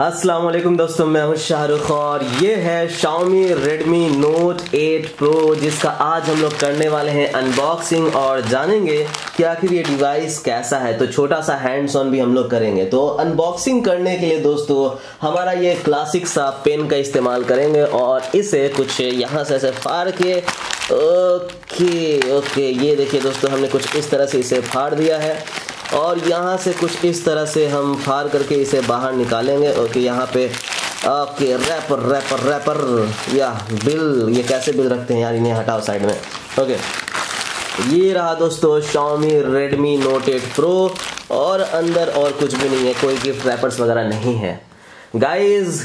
अस्सलाम वालेकुम दोस्तों, मैं हूं शाहरुख और ये है Xiaomi Redmi Note 8 Pro जिसका आज हम लोग करने वाले हैं अनबॉक्सिंग और जानेंगे कि आखिर ये डिवाइस कैसा है। तो छोटा सा हैंड्स ऑन भी हम लोग करेंगे। तो अनबॉक्सिंग करने के लिए दोस्तों हमारा ये क्लासिक सा पेन का इस्तेमाल करेंगे और इसे कुछ यहाँ से ऐसे फाड़ के ओके ये देखिए दोस्तों, हमने कुछ इस तरह से इसे फाड़ दिया है और यहाँ से कुछ इस तरह से हम फाड़ करके इसे बाहर निकालेंगे। ओके, यहाँ पे ओके रैपर या बिल, ये कैसे बिल रखते हैं यार, इन्हें हटाओ साइड में। ओके, ये रहा दोस्तों Xiaomi Redmi Note 8 Pro और अंदर और कुछ भी नहीं है, कोई गिफ्ट रैपर्स वगैरह नहीं है। गाइज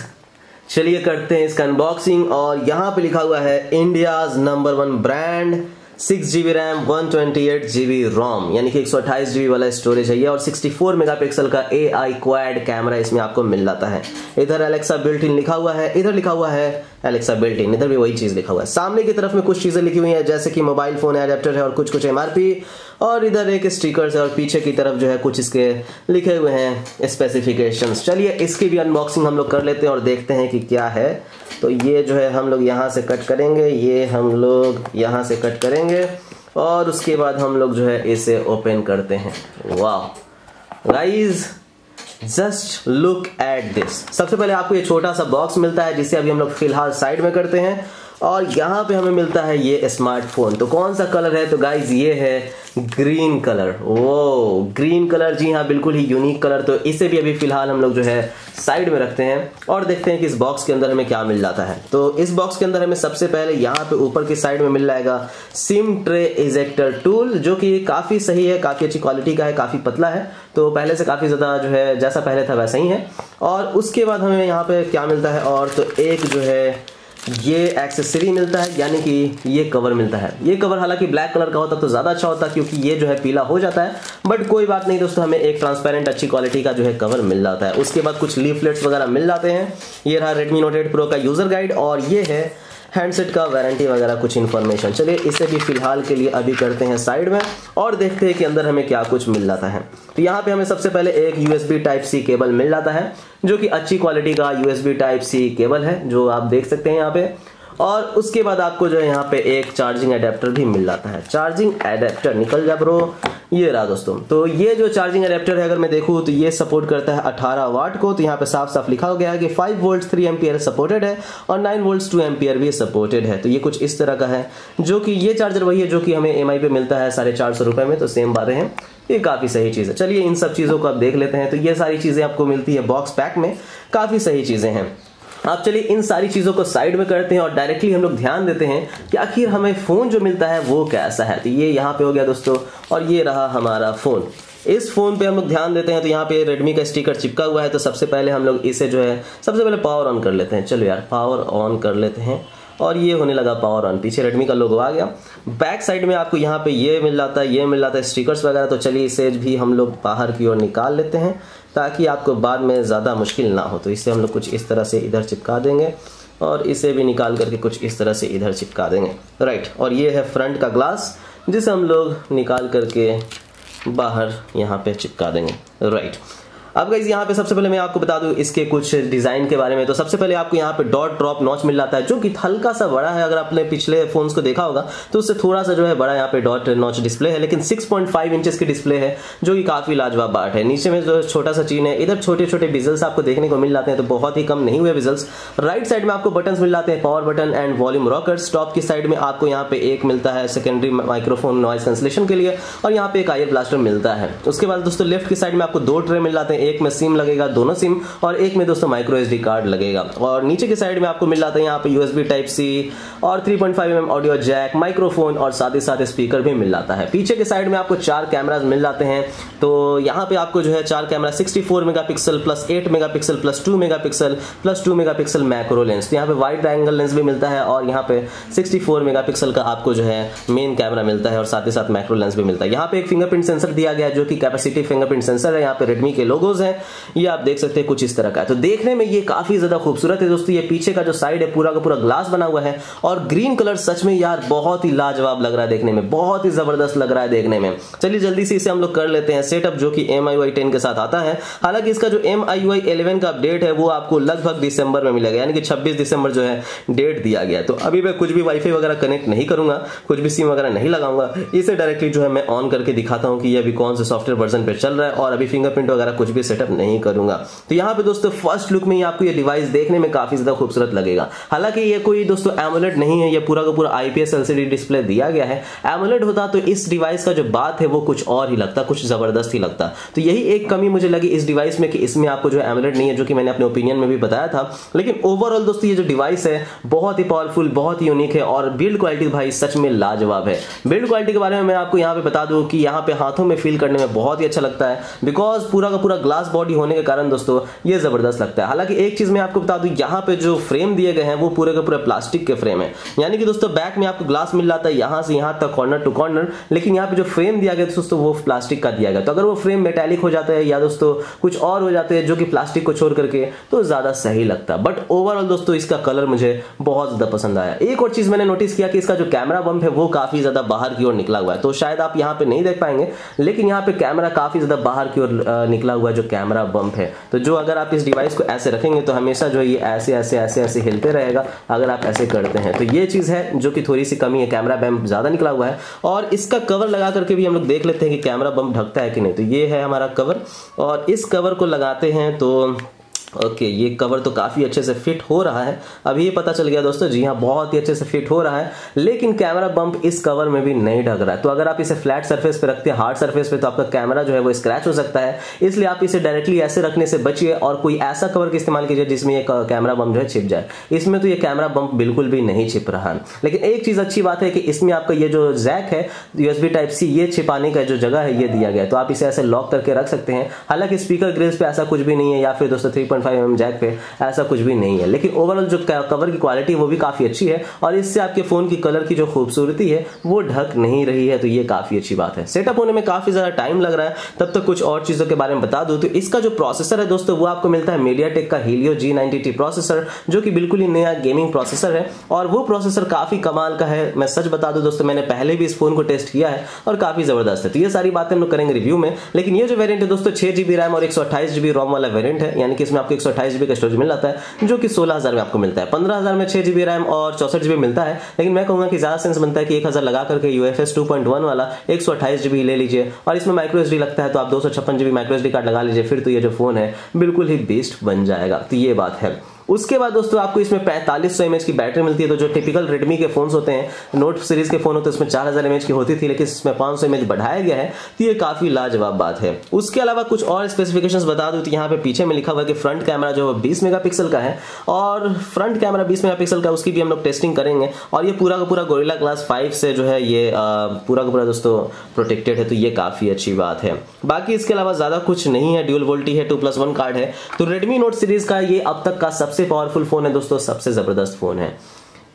चलिए करते हैं इसका अनबॉक्सिंग। और यहाँ पे लिखा हुआ है India's number 1 brand, 6 GB RAM, 128 GB ROM, यानी कि 128 GB वाला स्टोरेज है ये, और 64 मेगापिक्सल का AI क्वाड कैमरा इसमें आपको मिल जाता है। इधर Alexa बिल्ट इन लिखा हुआ है, इधर लिखा हुआ है Alexa बिल्ट इन, इधर भी वही चीज़ लिखा हुआ है। सामने की तरफ में कुछ चीज़ें लिखी हुई हैं जैसे कि मोबाइल फ़ोन एडेप्टर है और कुछ कुछ MRP, और इधर एक स्टिकर्स है और पीछे की तरफ जो है कुछ इसके लिखे हुए हैं स्पेसिफिकेशंस। चलिए इसकी भी अनबॉक्सिंग हम लोग कर लेते हैं और देखते हैं कि क्या है। तो ये जो है हम लोग यहाँ से कट करेंगे, ये हम लोग यहाँ से कट करेंगे और उसके बाद हम लोग जो है इसे ओपन करते हैं। वाह guys, just look at this. सबसे पहले आपको ये छोटा सा बॉक्स मिलता है जिसे अभी हम लोग फिलहाल साइड में करते हैं और यहाँ पे हमें मिलता है ये स्मार्टफोन। तो कौन सा कलर है? तो गाइज ये है ग्रीन कलर। वो ग्रीन कलर, जी हाँ, बिल्कुल ही यूनिक कलर। तो इसे भी अभी फिलहाल हम लोग जो है साइड में रखते हैं और देखते हैं कि इस बॉक्स के अंदर हमें क्या मिल जाता है। तो इस बॉक्स के अंदर हमें सबसे पहले यहाँ पे ऊपर की साइड में मिल जाएगा सिम ट्रे इजेक्टर टूल, जो कि काफ़ी सही है, काफ़ी अच्छी क्वालिटी का है, काफ़ी पतला है, तो पहले से काफ़ी ज़्यादा जो है जैसा पहले था वैसा ही है। और उसके बाद हमें यहाँ पे क्या मिलता है, और तो एक जो है ये एक्सेसरी मिलता है, यानी कि ये कवर मिलता है। ये कवर हालांकि ब्लैक कलर का होता तो ज़्यादा अच्छा होता क्योंकि ये जो है पीला हो जाता है, बट कोई बात नहीं दोस्तों, हमें एक ट्रांसपेरेंट अच्छी क्वालिटी का जो है कवर मिल जाता है। उसके बाद कुछ लीफलेट्स वगैरह मिल जाते हैं। ये रहा Redmi Note 8 Pro का यूज़र गाइड और ये है हैंडसेट का वारंटी वगैरह कुछ इन्फॉर्मेशन। चलिए इसे भी फिलहाल के लिए अभी करते हैं साइड में और देखते हैं कि अंदर हमें क्या कुछ मिल जाता है। तो यहाँ पे हमें सबसे पहले एक USB Type C केबल मिल जाता है, जो कि अच्छी क्वालिटी का USB Type C केबल है जो आप देख सकते हैं यहाँ पे। और उसके बाद आपको जो है यहाँ पे एक चार्जिंग अडेप्टर भी मिल जाता है। चार्जिंग अडेप्टर निकल जा ब्रो, ये रहा दोस्तों। तो ये जो चार्जिंग अडेप्टर है, अगर मैं देखूँ तो ये सपोर्ट करता है 18 वाट को। तो यहाँ पे साफ साफ लिखा हो गया है कि 5 वोल्ट 3 एम्पियर सपोर्टेड है और 9 वोल्ट 2 एम्पियर भी सपोर्टेड है। तो ये कुछ इस तरह का है, जो कि ये चार्जर वही है जो कि हमें MI पे मिलता है 450 रुपये में। तो सेम बातें हैं, ये काफ़ी सही चीज़ है। चलिए इन सब चीज़ों को आप देख लेते हैं। तो ये सारी चीज़ें आपको मिलती है बॉक्स पैक में, काफ़ी सही चीज़ें हैं। आप चलिए इन सारी चीज़ों को साइड में करते हैं और डायरेक्टली हम लोग ध्यान देते हैं कि आखिर हमें फ़ोन जो मिलता है वो कैसा है। तो ये यहाँ पे हो गया दोस्तों, और ये रहा हमारा फ़ोन। इस फ़ोन पे हम लोग ध्यान देते हैं तो यहाँ पे Redmi का स्टिकर चिपका हुआ है। तो सबसे पहले हम लोग इसे जो है सबसे पहले पावर ऑन कर लेते हैं। चलो यार पावर ऑन कर लेते हैं, और ये होने लगा पावर ऑन, पीछे Redmi का लोगो आ गया। बैक साइड में आपको यहाँ पे ये मिल जाता है, ये मिल जाता है स्टिकर्स वगैरह। तो चलिए इसे भी हम लोग बाहर की ओर निकाल लेते हैं ताकि आपको बाद में ज़्यादा मुश्किल ना हो। तो इसे हम लोग कुछ इस तरह से इधर चिपका देंगे और इसे भी निकाल करके कुछ इस तरह से इधर चिपका देंगे, राइट। और ये है फ्रंट का ग्लास जिसे हम लोग निकाल करके बाहर यहाँ पे चिपका देंगे, राइट। अब गाइस यहाँ पे सबसे पहले मैं आपको बता दूं इसके कुछ डिज़ाइन के बारे में। तो सबसे पहले आपको यहाँ पे डॉट ड्रॉप नॉच मिल जाता है, जो कि हल्का सा बड़ा है। अगर आपने पिछले फोन्स को देखा होगा तो उससे थोड़ा सा जो है बड़ा यहाँ पे डॉट नॉच डिस्प्ले है, लेकिन 6.5 इंचेस की डिस्प्ले है जो कि काफ़ी लाजवाब बाट है। नीचे में जो छोटा सा चीन है, इधर छोटे छोटे विजल्स आपको देखने को मिल जाते हैं, तो बहुत ही कम नहीं हुए विजल्स। राइट साइड में आपको बटन मिल जाते हैं, power button and volume rockers. Top की साइड में आपको यहाँ पे एक मिलता है सेकेंडरी माइक्रोफोन नॉइस कैंसलेशन के लिए, और यहाँ पे एक आईआर ब्लास्टर मिलता है। उसके बाद दोस्तों लेफ्ट की साइड में आपको 2 ट्रे मिल जाते हैं, एक में सिम लगेगा, दोनों सिम, और एक में दोस्तों माइक्रो एसडी कार्ड लगेगा। और नीचे की साइड में आपको मिल जाता है यहाँ पे USB Type C और 3.5mm ऑडियो जैक, माइक्रोफोन, और साथ ही साथ स्पीकर भी मिल जाता है। पीछे के साइड में आपको 4 कैमराज मिल जाते हैं। तो यहाँ पे आपको जो है 4 camera, 64 megapixel plus 8 megapixel plus 2 megapixel plus 2 megapixel macro lens. तो यहाँ पे वाइड एंगल लेंस भी मिलता है, और यहाँ पे 64 मेगापिक्सल का आपको जो है मेन कैमरा मिलता है और साथ ही साथ मैक्रो लेंस भी मिलता है। यहाँ पे एक फिंगरप्रिंट सेंसर दिया गया जो कि कैपेसिटिव फिंगरप्रिंट सेंसर है। यहाँ पे Redmi के लोगो फोटोज है, ये आप देख सकते हैं कुछ इस तरह का है। तो देखने में ये काफी ज्यादा खूबसूरत है दोस्तों। ये पीछे का जो साइड है पूरा का पूरा ग्लास बना हुआ है और ग्रीन कलर सच में यार बहुत ही लाजवाब लग रहा है देखने में, बहुत ही जबरदस्त लग रहा है देखने में। चलिए जल्दी से इसे हम लोग कर लेते हैं सेटअप, जो कि MIUI 10 के साथ आता है। हालांकि इसका जो MIUI 11 का अपडेट है वो आपको लगभग दिसंबर में मिलेगा, यानी कि 26 दिसंबर जो है डेट दिया गया है। तो अभी मैं कुछ भी वाईफाई वगैरह कनेक्ट नहीं करूंगा, कुछ भी सिम वगैरह नहीं लगाऊंगा, इसे डायरेक्टली जो है मैं ऑन करके दिखाता हूं कि ये अभी कौन से सॉफ्टवेयर वर्जन पे चल रहा है, और अभी फिंगरप्रिंट वगैरह कुछ भी सेटअप नहीं करूंगा। तो यहाँ पे दोस्तों फर्स्ट लुक में आपको ये डिवाइस देखने में काफी ज्यादा खूबसूरत लगेगा। हालांकि ये कोई दोस्तों एमोलेड नहीं है, ये पूरा का पूरा IPS LCD डिस्प्ले दिया गया है। एमोलेड होता तो इस डिवाइस का जो बात है वो कुछ और ही लगता, कुछ जबरदस्त ही लगता। तो यही एक कमी मुझे लगी इस डिवाइस में कि इसमें आपको जो एमोलेड नहीं है, जो कि मैंने अपने ओपिनियन में भी बताया था। लेकिन ओवरऑल दोस्तों ये जो डिवाइस है बहुत ही पावरफुल, बहुत ही यूनिक है, और बिल्ड क्वालिटी भाई सच में लाजवाब है। बिल्ड क्वालिटी के बारे में मैं आपको यहाँ पे बता दूं कि यहाँ पे हाथों में फील करने में बहुत ही अच्छा लगता है, बिकॉज पूरा का पूरा ग्लास बॉडी होने के कारण दोस्तों ये जबरदस्त लगता है। हालांकि एक चीज मैं आपको बता दूं, यहाँ पे जो फ्रेम दिए गए हैं वो पूरे का पूरा प्लास्टिक के फ्रेम है, यानी कि दोस्तों बैक में आपको ग्लास मिल जाता है यहाँ से यहाँ तक, कॉर्नर टू कॉर्नर, लेकिन यहाँ पे जो फ्रेम दिया गया दोस्तों वो प्लास्टिक का दिया गया। तो अगर वो फ्रेम मेटालिक हो जाता है या दोस्तों कुछ और हो जाते हैं जो कि प्लास्टिक को छोड़ करके, तो ज्यादा सही लगता। बट ओवरऑल दोस्तों इसका कलर मुझे बहुत ज्यादा पसंद आया। एक और चीज मैंने नोटिस किया कि इसका जो कैमरा बम्प है वो काफी ज्यादा बाहर की ओर निकला हुआ है, तो शायद आप यहाँ पे नहीं देख पाएंगे, लेकिन यहाँ पे कैमरा काफी ज्यादा बाहर की ओर निकला हुआ है, जो कैमरा बम्प है। तो जो अगर आप इस डिवाइस को ऐसे रखेंगे तो हमेशा जो ये ऐसे ऐसे ऐसे ऐसे हिलते रहेगा अगर आप ऐसे करते हैं, तो ये चीज है जो कि थोड़ी सी कमी है, कैमरा बम्प ज्यादा निकला हुआ है। और इसका कवर लगा करके भी हम लोग देख लेते हैं कि कैमरा बम्प ढकता है कि नहीं। तो ये है हमारा कवर, और इस कवर को लगाते हैं तो ओके, ये कवर तो काफ़ी अच्छे से फिट हो रहा है, अभी ये पता चल गया दोस्तों, जी हाँ बहुत ही अच्छे से फिट हो रहा है। लेकिन कैमरा बम्प इस कवर में भी नहीं ढक रहा है। तो अगर आप इसे फ्लैट सरफेस पे रखते हैं, हार्ड सरफेस पे, तो आपका कैमरा जो है वो स्क्रैच हो सकता है, इसलिए आप इसे डायरेक्टली ऐसे रखने से बचिए और कोई ऐसा कवर का इस्तेमाल कीजिए जिसमें ये कैमरा बम्प जो है छिप जाए। इसमें तो ये कैमरा बम्प बिल्कुल भी नहीं छिप रहा है। लेकिन एक चीज़ अच्छी बात है कि इसमें आपका ये जो जैक है USB Type C, ये छिपाने का जो जगह है ये दिया गया है, तो आप इसे ऐसे लॉक करके रख सकते हैं। हालांकि स्पीकर ग्रिल्स पे ऐसा कुछ भी नहीं है, या फिर दोस्तों 3.5mm जैक पे ऐसा कुछ भी नहीं है। लेकिन ओवरऑल जो कवर की क्वालिटी वो भी काफी अच्छी है, और इससे आपके फोन की कलर की जो खूबसूरती है वो ढक नहीं रही है, तो ये काफी अच्छी बात है। सेटअप होने में काफी ज्यादा टाइम लग रहा है, तब तक कुछ और चीजों के बारे में बता दूं तो इसका जो प्रोसेसर है दोस्तों वो आपको मिलता है MediaTek का Helio G90T प्रोसेसर, जो कि बिल्कुल ही नया गेमिंग प्रोसेसर है, और वो प्रोसेसर काफी कमाल का है। मैं सच बता दूं दोस्तों, मैंने पहले भी इस फोन को टेस्ट किया है और काफी जबरदस्त है। तो ये सारी बातें हम लोग करेंगे रिव्यू में। लेकिन ये जो वेरिएंट है दोस्तों 6GB रैम और 128GB रोम वाला वेरिएंट है, यानी कि इसमें आपको 128GB का स्टोरेज मिल जाता है, जो कि 16,000 में आपको मिलता है। 15,000 में 6GB रैम और 64GB मिलता है, लेकिन मैं कहूँगा कि ज़्यादा सेंस बनता है कि 1,000 लगा करके UFS 2.1 वाला 128GB ले लीजिए, और इसमें माइक्रोएसडी लगता है, तो आप 256GB माइक्रोएसडी कार्ड लगा लीजिए, फिर तो ये जो फोन है बिल्कुल ही बेस्ट बन जाएगा। तो ये बात है। उसके बाद दोस्तों आपको इसमें 4500 mAh की बैटरी मिलती है। तो जो टिपिकल रेडमी के फोन्स होते हैं, नोट सीरीज के फोन होते हैं, उसमें 4000 mAh की होती थी, लेकिन इसमें 500 mAh बढ़ाया गया है, तो ये काफ़ी लाजवाब बात है। उसके अलावा कुछ और स्पेसिफिकेशंस बता दूं तो यहाँ पे पीछे में लिखा हुआ है कि फ्रंट कैमरा जो 20 मेगापिक्सल का है, और फ्रंट कैमरा 20 मेगापिक्सल का उसकी भी हम लोग टेस्टिंग करेंगे। और ये पूरा का पूरा Gorilla Glass 5 से जो है ये पूरा का पूरा दोस्तों प्रोटेक्टेड है, तो ये काफ़ी अच्छी बात है। बाकी इसके अलावा ज़्यादा कुछ नहीं है, ड्यूल वोल्टी है, 2+1 कार्ड है। तो रेडमी नोट सीरीज़ का ये अब तक का सबसे पावरफुल फोन है दोस्तों, सबसे जबरदस्त फोन है।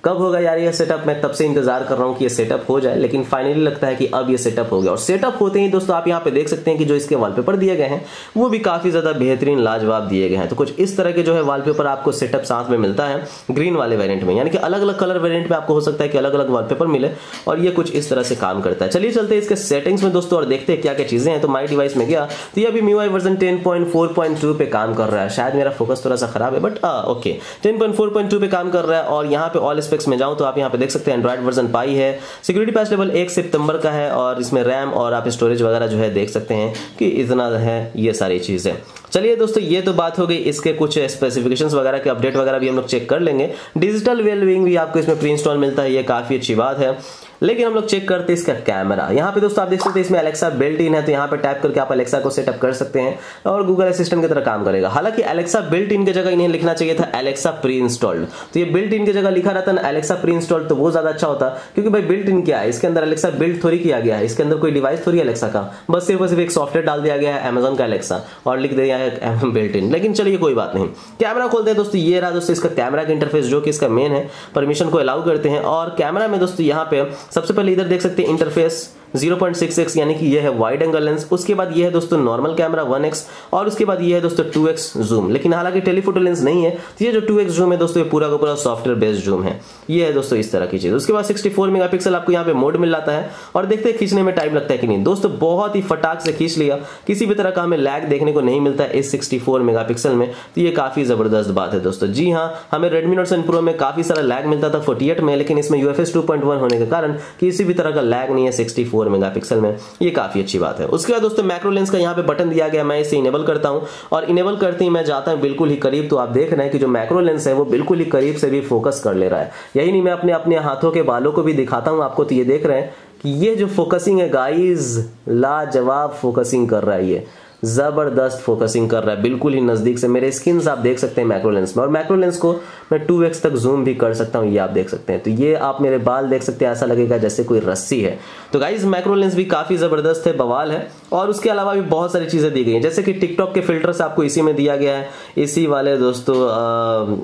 कब होगा यार ये सेटअप, मैं तब से इंतजार कर रहा हूँ कि ये सेटअप हो जाए, लेकिन फाइनली लगता है कि अब ये सेटअप हो गया। और सेटअप होते ही दोस्तों आप यहाँ पे देख सकते हैं कि जो इसके वॉलपेपर दिए गए हैं वो भी काफी ज्यादा बेहतरीन लाजवाब दिए गए हैं। तो कुछ इस तरह के जो है वॉलपेपर आपको सेटअप साथ में मिलता है ग्रीन वाले वेरिएंट में, यानी कि अलग अलग कलर वेरिएंट में आपको हो सकता है कि अलग अलग वॉलपेपर मिले, और ये कुछ इस तरह से काम करता है। चलिए चलते हैं इसके सेटिंग्स में दोस्तों और देखते हैं क्या क्या चीजें हैं। तो माई डिवाइस में गया तो ये अभी MIUI वर्जन 10.4.2 पे काम कर रहा है। शायद मेरा फोकस थोड़ा सा खराब है, बट ओके 10.4.2 पे काम कर रहा है। और यहाँ पे ऑल स्पेक्स में जाऊं तो आप यहां पे देख सकते हैं एंड्रॉइड वर्जन पाई है, सिक्योरिटी पैच लेवल 1 सितंबर का है, और इसमें रैम और आप स्टोरेज वगैरह जो है देख सकते हैं कि इतना है ये सारी चीजें। चलिए दोस्तों ये तो बात हो गई इसके कुछ स्पेसिफिकेशंस वगैरह के, अपडेट वगैरह भी हम लोग चेक कर लेंगे। डिजिटल वेलविंग भी आपको इसमें प्री इंस्टॉल मिलता है, ये काफी अच्छी बात है। लेकिन हम लोग चेक करते हैं इसका कैमरा। यहाँ पे दोस्तों आप देख सकते हैं इसमें Alexa बिल्ट इन है, तो यहाँ पे टाइप करके आप Alexa को सेटअप कर सकते हैं और गूगल असिस्टेंट की तरह काम करेगा। हालांकि Alexa बिल्ट इन की जगह इन्हें लिखना चाहिए था Alexa प्री इंस्टॉल्ड, तो ये बिल्ट इन की जगह लिखा रहता ना Alexa प्री इंस्टॉल्ड, तो वो ज्यादा अच्छा होता, क्योंकि भाई बिल्ट इन क्या है, इसके अंदर Alexa बिल्ट थोड़ी किया गया है, इसके अंदर कोई डिवाइस थोड़ी Alexa का, बस सिर्फ एक सॉफ्टवेयर डाल दिया गया है Amazon का Alexa और लिख दिया है बिल्ट इन। लेकिन चलिए कोई बात नहीं। कैमरा खोलते हैं दोस्तों, ये रहा दोस्तों इसका कैमरा का इंटरफेस, जो कि इसका मेन है, परमिशन को अलाउ करते हैं। और कैमरा में दोस्तों यहाँ पे सबसे पहले इधर देख सकते हैं इंटरफेस, 0.66 यानी कि यह है वाइड एंगल लेंस। उसके बाद यह है दोस्तों नॉर्मल कैमरा 1x और उसके बाद यह है दोस्तों 2x जूम। लेकिन हालांकि टेलीफोटो लेंस नहीं है, तो ये जो 2x जूम है दोस्तों ये पूरा का पूरा सॉफ्टवेयर बेस्ड जूम है। ये है दोस्तों इस तरह की चीज। उसके बाद 64 मेगापिक्सल आपको यहाँ पे मोड मिल जाता है और देखते हैं खींचने में टाइम लगता है कि नहीं। दोस्तों बहुत ही फटाक से खींच लिया, किसी भी तरह का हमें लैग देखने को नहीं मिलता है इस 64 मेगापिक्सल में, तो ये काफी जबरदस्त बात है दोस्तों। जी हाँ, हमें Redmi Note 8 Pro में काफी सारा लैग मिलता था 48 में, लेकिन इसमें UFS 2.1 होने के कारण किसी भी तरह का लैग नहीं है 64 मेगापिक्सल में, ये काफी अच्छी बात है। उसके बाद दोस्तों मैक्रो लेंस का यहाँ पे बटन दिया गया, मैं इसे इनेबल करता हूँ और इनेबल करते ही मैं जाता हूँ बिल्कुल ही करीब, तो आप देख रहे हैं कि जो मैक्रो लेंस है वो बिल्कुल ही करीब से भी फोकस कर ले रहा है। यही नहीं, मैं अपने अपने हाथों के बालों को भी दिखाता हूँ आपको, तो ये देख रहे हैं कि ये जो फोकसिंग है गाइज, लाजवाब फोकसिंग कर रहा है, ये जबरदस्त फोकसिंग कर रहा है बिल्कुल ही नजदीक से। मेरे स्किन्स आप देख सकते हैं मैक्रो लेंस में, और मैक्रो लेंस को मैं 2x तक जूम भी कर सकता हूं, ये आप देख सकते हैं। तो ये आप मेरे बाल देख सकते हैं, ऐसा लगेगा जैसे कोई रस्सी है। तो गाइज मैक्रो लेंस भी काफी जबरदस्त है, बवाल है। और उसके अलावा भी बहुत सारी चीजें दी गई हैं, जैसे कि टिकटॉक के फिल्टर्स आपको इसी में दिया गया है। इसी वाले दोस्तों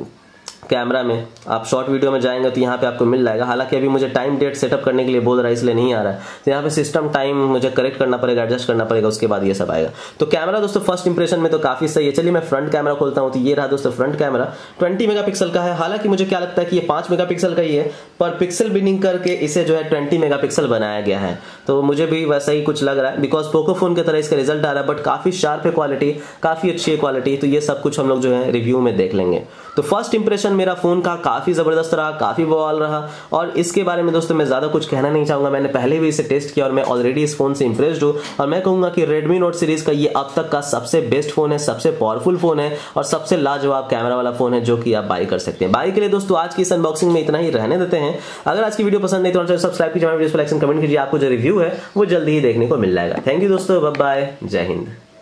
कैमरा में आप शॉर्ट वीडियो में जाएंगे तो यहाँ पे आपको मिल जाएगा। हालांकि अभी मुझे टाइम डेट सेटअप करने के लिए बोल रहा है इसलिए नहीं आ रहा है, तो यहाँ पे सिस्टम टाइम मुझे करेक्ट करना पड़ेगा, एडजस्ट करना पड़ेगा, उसके बाद ये सब आएगा। तो कैमरा दोस्तों फर्स्ट इंप्रेशन में तो काफी सही है। चलिए मैं फ्रंट कैमरा खोलता हूँ, तो ये रहा दोस्तों फ्रंट कैमरा, 20 मेगापिक्सल का है। हालांकि मुझे क्या लगता है कि ये 5 मेगापिक्सल का ही है, पर पिक्सल बिनिंग करके इसे जो है 20 मेगापिक्सल बनाया गया है, तो मुझे भी वैसा ही कुछ लग रहा है, बिकॉज पोको फोन की तरह इसका रिजल्ट आ रहा है। बट काफी शार्प है क्वालिटी, काफी अच्छी है क्वालिटी, तो ये सब कुछ हम लोग जो है रिव्यू में देख लेंगे। तो फर्स्ट इंप्रेशन मेरा फोन का काफी जबरदस्त रहा, काफी बवाल रहा, और इसके बारे में दोस्तों मैं ज्यादा कुछ कहना नहीं चाहूंगा। मैंने पहले भी इसे टेस्ट किया और मैं ऑलरेडी इस फोन से इंप्रेस्ड हूं, और मैं कहूंगा कि Redmi Note सीरीज का ये अब तक का सबसे बेस्ट फोन है, सबसे पावरफुल फोन है और सबसे लाजवाब कैमरा वाला फोन है, जो कि आप बाई कर सकते हैं। बाई के लिए दोस्तों आज की इस अनबॉक्सिंग में इतना ही रहने देते हैं। अगर आज की वीडियो पसंद नहीं तो सब्सक्राइब कीजिए, कमेंट कीजिए, आपको जो रिव्यू है वो जल्दी ही देखने को मिल जाएगा। थैंक यू दोस्तों, बाय बाय, जय हिंद।